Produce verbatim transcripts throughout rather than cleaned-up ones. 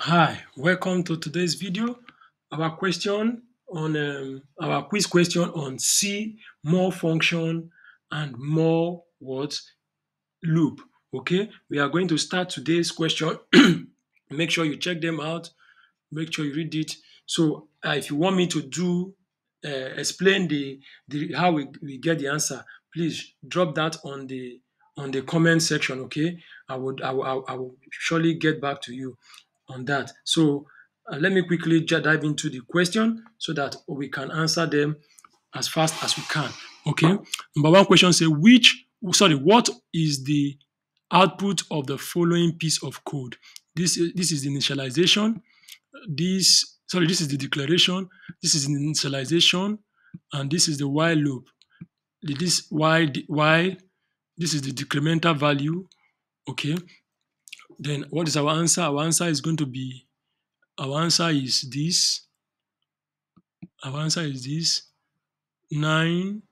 Hi, welcome to today's video. Our question on um, our quiz question on C more function and more what loop. Okay, we are going to start today's question. Make sure you check them out. Make sure you read it. So, uh, if you want me to do uh, explain the, the how we, we get the answer, please drop that on the on the comment section. Okay, I would I will I will surely get back to you on that. So uh, let me quickly dive into the question so that we can answer them as fast as we can. Okay. Number one question says, which, sorry, what is the output of the following piece of code? This is, this is the initialization. This, sorry, this is the declaration. This is the initialization. And this is the while loop. This while, while, this is the decremental value. Okay. Then what is our answer? Our answer is going to be, our answer is this. Our answer is this. Nine,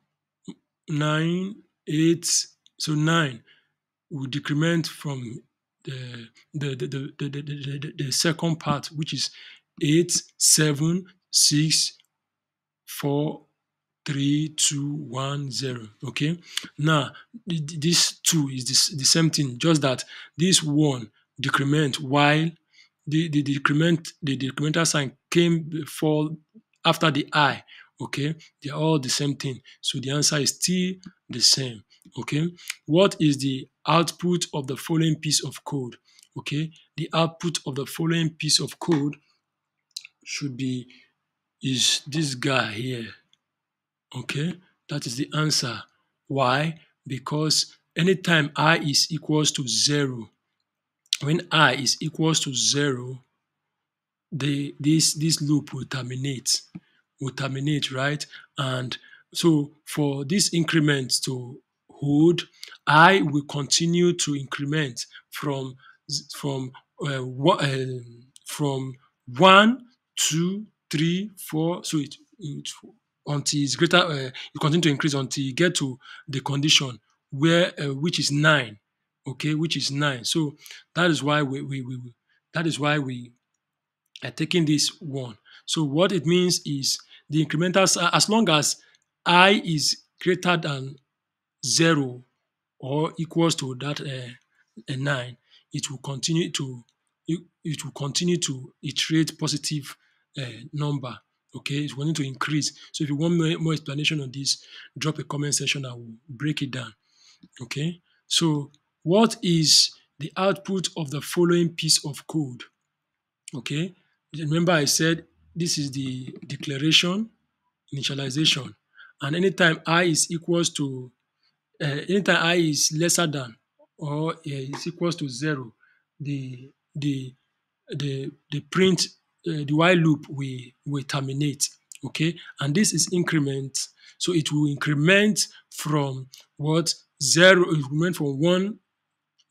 nine, eight. So nine will decrement from the the the the the, the, the, the, the second part, which is eight, seven, six, four, three, two, one, zero. Okay. Now this two is this the same thing, just that this one decrement while the, the decrement the decremental sign came before after the I. Okay, they are all the same thing, so the answer is still the same. Okay, what is the output of the following piece of code? Okay, the output of the following piece of code should be is this guy here. Okay, that is the answer. Why? Because anytime I is equals to zero, when I is equals to zero, the this this loop will terminate, will terminate, right? And so for this increment to hold, I will continue to increment from from uh, uh, from one, two, three, four. So it, it until it's greater, uh, you continue to increase until you get to the condition where uh, which is nine. Okay, which is nine. So that is why we, we, we that is why we are taking this one. So what it means is the incrementals, uh, as long as I is greater than zero or equals to that uh, a nine, it will continue to it, it will continue to iterate positive uh, number. Okay, it's wanting to increase. So if you want more, more explanation on this, drop a comment section. I will break it down. Okay, so what is the output of the following piece of code? Okay, remember I said this is the declaration, initialization, and anytime I is equals to, uh, anytime I is lesser than or uh, is equals to zero, the the the the print. Uh, the while loop we will terminate. Okay, and this is increment, so it will increment from what zero, it will increment from one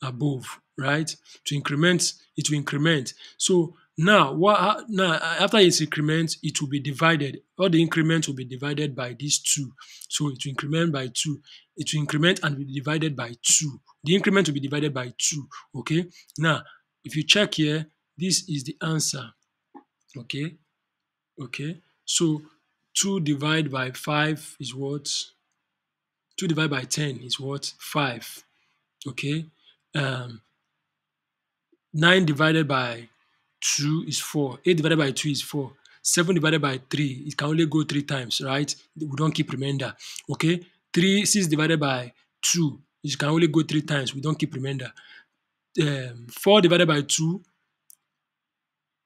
above, right? To increment, it will increment. So now what now after its increment, it will be divided. All the increment will be divided by these two. So it will increment by two. It will increment and be divided by two. The increment will be divided by two. Okay. Now, if you check here, this is the answer. Okay, okay, so two divided by five is what? two divided by ten is what? five. Okay, um, nine divided by two is four. eight divided by two is four. seven divided by three, it can only go three times, right? We don't keep remainder. Okay, three, six divided by two, it can only go three times. We don't keep remainder. Um, four divided by two,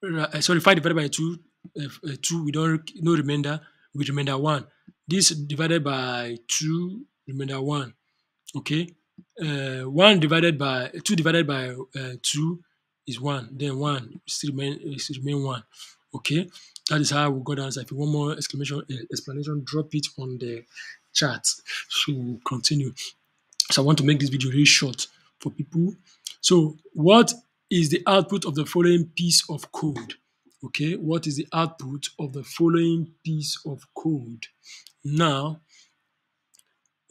Uh, sorry, five divided by two, uh, uh, two, we don't, no remainder, we remainder one. This divided by two, remainder one, okay? Uh, one divided by, two divided by uh, two is one, then one, still remain, still remain one, okay? That is how we got the answer. If you want more exclamation, uh, explanation, drop it on the chat. So we'll continue. So I want to make this video really short for people. So what is the output of the following piece of code? Okay, what is the output of the following piece of code? Now,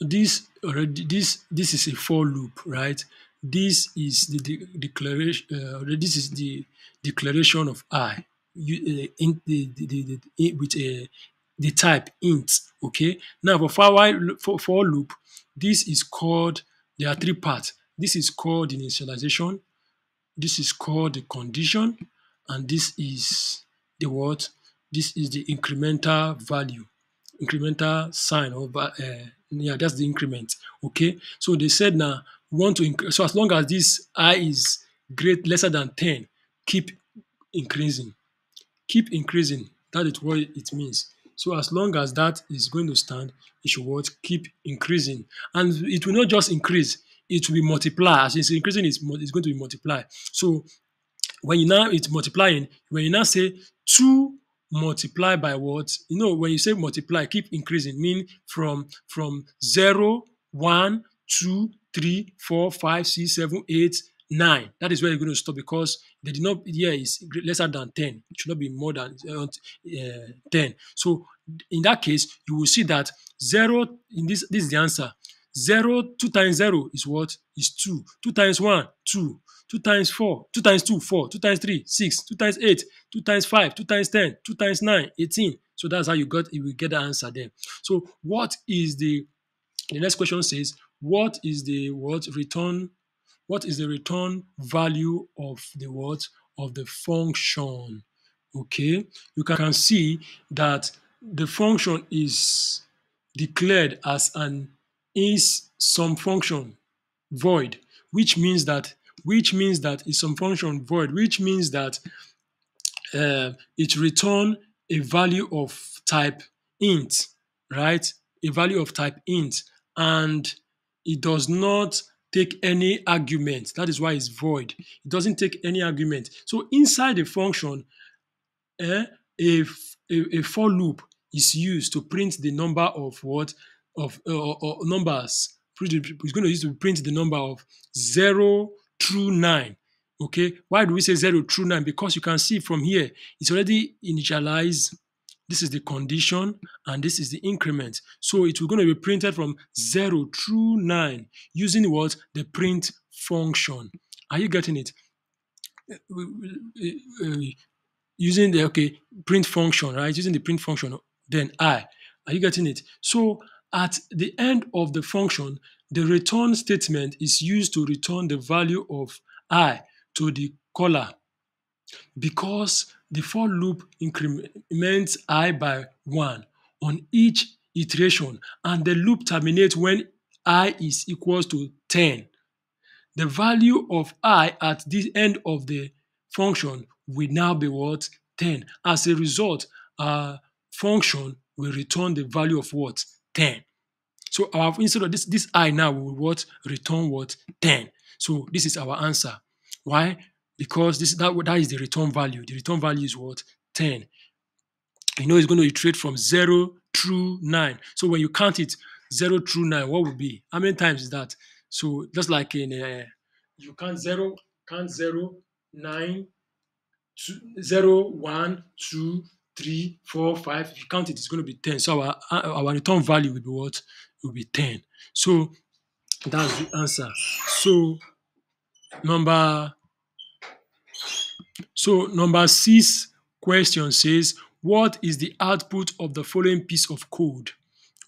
this already this this is a for loop, right? This is the de declaration. Uh, this is the declaration of I. You, uh, in the, the, the, the with a the type int. Okay. Now for for while for for loop, this is called. There are three parts. This is called initialization. This is called the condition, and this is the what? This is the incremental value, incremental sign over. Uh, yeah, that's the increment. Okay. So they said now we want to increase. So as long as this I is great lesser than ten, keep increasing, keep increasing. That is what it means. So as long as that is going to stand, it should what? Keep increasing, and it will not just increase. It will be multiply. As it's increasing, it's, it's going to be multiplied. So when you now it's multiplying, when you now say two multiply by what? You know, when you say multiply, keep increasing, mean from from zero, one, two, three, four, five, six, seven, eight, nine. That is where you're going to stop because they did not. Yeah, it's lesser than ten. It should not be more than uh, ten. So in that case, you will see that zero in this this is the answer. Zero, two times zero is what? Is two. Two times one, two. Two times four, two times two, four. Two times three, six. Two times eight, two times five. Two times ten, two times nine, eighteen. So that's how you got you will get the answer there. So what is the the next question says? What is the what return? What is the return value of the what of the function? Okay, you can see that the function is declared as an is some function void, which means that which means that is some function void, which means that uh, it return a value of type int, right? A value of type int, and it does not take any argument. That is why it's void. It doesn't take any argument. So inside the function, eh, a, a a for loop is used to print the number of what. Of uh, or, or numbers, it's going to use to print the number of zero through nine. Okay, why do we say zero through nine? Because you can see from here it's already initialized. This is the condition, and this is the increment. So it will going to be printed from zero through nine using what the print function. Are you getting it? Uh, uh, using the okay print function, right? Using the print function, then I. Are you getting it? So at the end of the function, the return statement is used to return the value of I to the caller because the for loop increments I by one on each iteration, and the loop terminates when I is equals to ten. The value of I at the end of the function will now be what? ten. As a result, our function will return the value of what? ten. So our instead of this this I now will what return what ten. So this is our answer. Why? Because this that that is the return value. The return value is what ten. You know it's going to iterate from zero through nine. So when you count it zero through nine, what would be? How many times is that? So just like in uh, you count zero, count zero, nine, two, zero, one, two. Three, four, five. If you count it, it's going to be ten. So our our return value will be what? Will be ten. So that's the answer. So number so number six question says, what is the output of the following piece of code?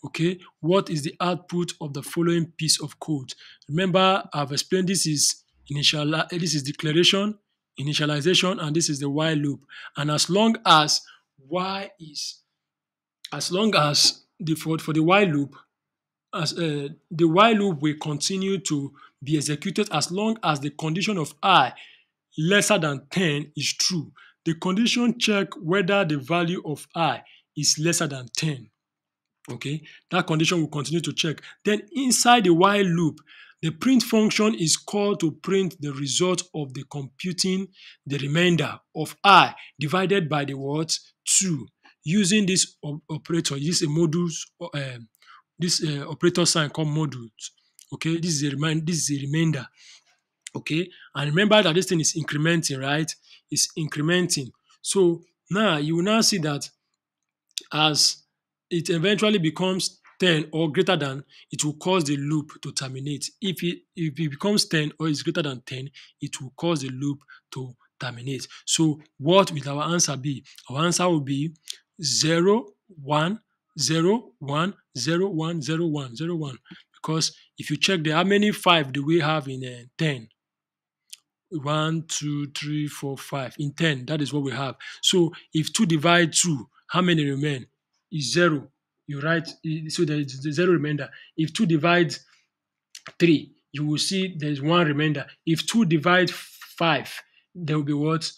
Okay, what is the output of the following piece of code? Remember, I've explained this is initial. This is declaration, initialization, and this is the while loop. And as long as Y is as long as the for, for the while loop as uh, the while loop will continue to be executed as long as the condition of I lesser than ten is true. The condition check whether the value of I is lesser than ten. Okay, that condition will continue to check. Then inside the while loop, the print function is called to print the result of the computing the remainder of I divided by the what two using this operator. This is a modulus. Uh, this uh, operator sign called modulus. Okay, this is a remind. This is a remainder. Okay, and remember that this thing is incrementing, right? It's incrementing. So now you will now see that as it eventually becomes ten or greater than, it will cause the loop to terminate. If it, if it becomes ten or is greater than ten, it will cause the loop to terminate. So what will our answer be? Our answer will be zero, one, zero, one, zero, one, zero, one, zero, one. Because if you check there, how many five do we have in uh, ten? One, two, three, four, five. In ten, that is what we have. So if two divide two, how many remain? Is zero. You write, so there is the zero remainder. If two divides three, you will see there is one remainder. If two divides five, there will be what?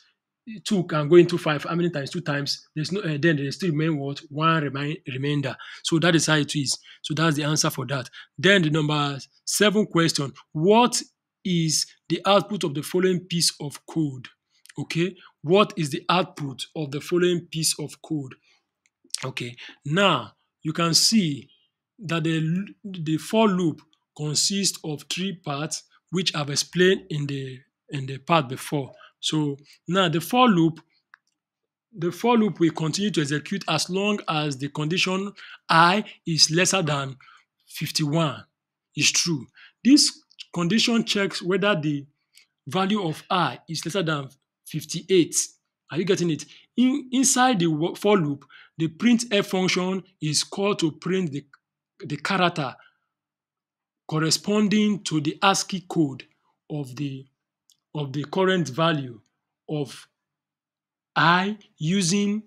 Two can go into five. How many times? Two times. There's no. Uh, then there is still remain what? One remain remainder. So that is how it is. So that's the answer for that. Then the number seven question: what is the output of the following piece of code? Okay. What is the output of the following piece of code? Okay. Now you can see that the the for loop consists of three parts, which I've explained in the in the part before. So now the for loop, the for loop will continue to execute as long as the condition I is lesser than fifty-one is true. This condition checks whether the value of I is lesser than fifty-eight. Are you getting it? In, inside the for loop, the printf function is called to print the, the character corresponding to the ASCII code of the of the current value of I using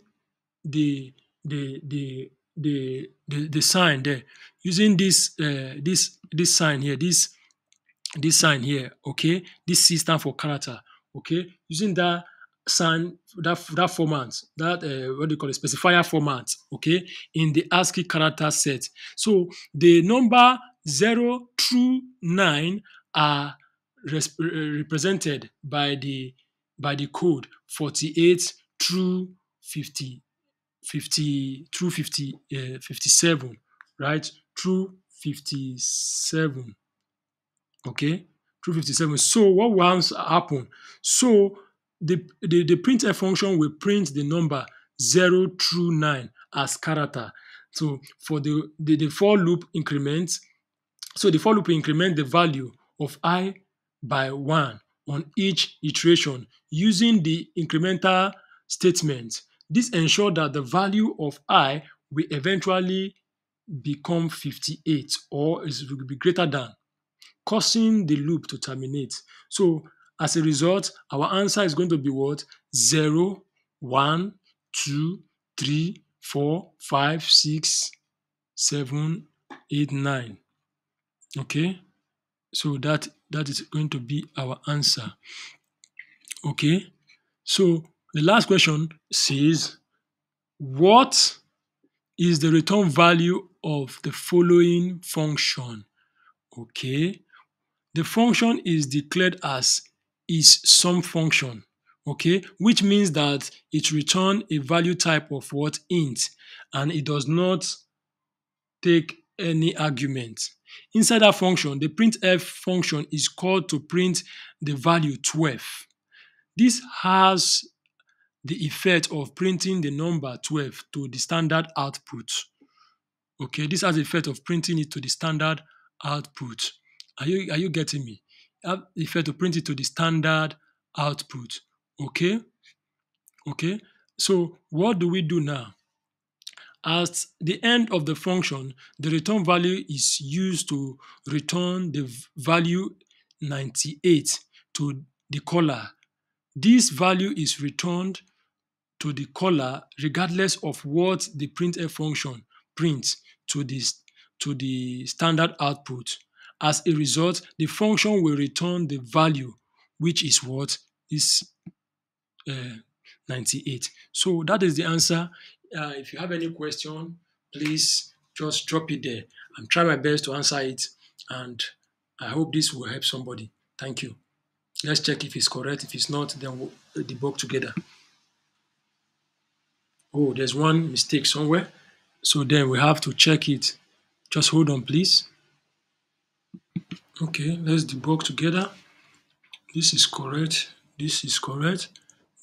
the the the the the, the sign there, using this uh, this this sign here, this this sign here. Okay, this C stands for character. Okay, using that sign, that that format, that uh, what do you call it, specifier format. Okay, in the ASCII character set. So the number zero through nine are represented by the by the code forty-eight through fifty, fifty through fifty, uh, fifty-seven, right? Through fifty-seven, okay? Through fifty-seven. So what will happen? So the, the the printf function will print the number zero through nine as character. So for the the, the for loop increments, so the for loop increment the value of I by one on each iteration using the incremental statement. This ensures that the value of I will eventually become fifty-eight or it will be greater than, causing the loop to terminate. So as a result, our answer is going to be what? zero, one, two, three, four, five, six, seven, eight, nine. Okay? So that that is going to be our answer. Okay, so the last question says, what is the return value of the following function? Okay, the function is declared as is sum function. Okay, which means that it returns a value type of what? Int, and it does not take any argument. Inside that function, the printf function is called to print the value twelve. This has the effect of printing the number twelve to the standard output. Okay, this has the effect of printing it to the standard output. Are you, are you getting me? Have the effect of printing it to the standard output. Okay? Okay? So what do we do now? At the end of the function, the return value is used to return the value ninety-eight to the caller. This value is returned to the caller regardless of what the printf function prints to this to the standard output. As a result, the function will return the value, which is what is uh, ninety-eight. So that is the answer. Uh, if you have any question, please just drop it there. I'm trying my best to answer it, and I hope this will help somebody. Thank you. Let's check if it's correct. If it's not, then we'll debug together. Oh, there's one mistake somewhere. So then we have to check it. Just hold on, please. Okay, let's debug together. This is correct. This is correct.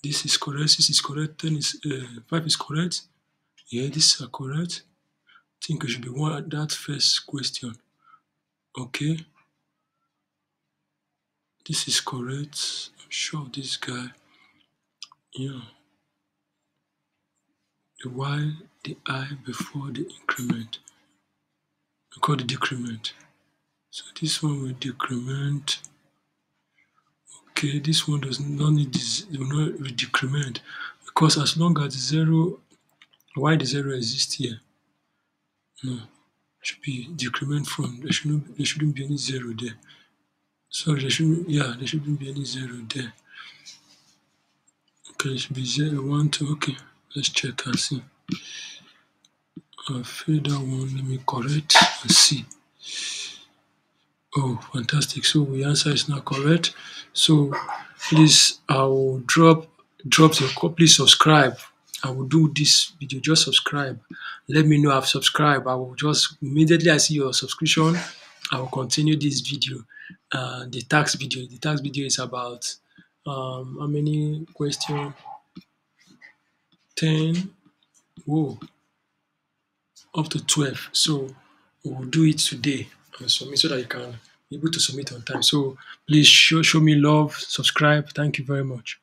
This is correct, this is correct, ten is, uh, five is correct, yeah, these are correct, think we should be one at that first question. Okay. This is correct. I'm sure this guy. Yeah. The Y, the I before the increment. We call the decrement. So this one will decrement. Okay, this one does not need this, will not decrement, because as long as zero, why the zero exists here? No, should be decrement from. There shouldn't. There shouldn't be any zero there. Sorry, there shouldn't. Yeah, there shouldn't be any zero there. Okay, it should be zero, one, two. Okay, let's check and see. I filled that one. Let me correct and see. Oh, fantastic! So the answer is not correct. So please, I will drop drop your copy. Please subscribe. I will do this video. Just subscribe. Let me know I've subscribed. I will just immediately I see your subscription. I will continue this video. Uh, the tax video. The tax video is about um, how many question? Ten. Whoa. Up to twelve. So we will do it today. And submit so that you can be able to submit on time. So please show show me love, subscribe. Thank you very much.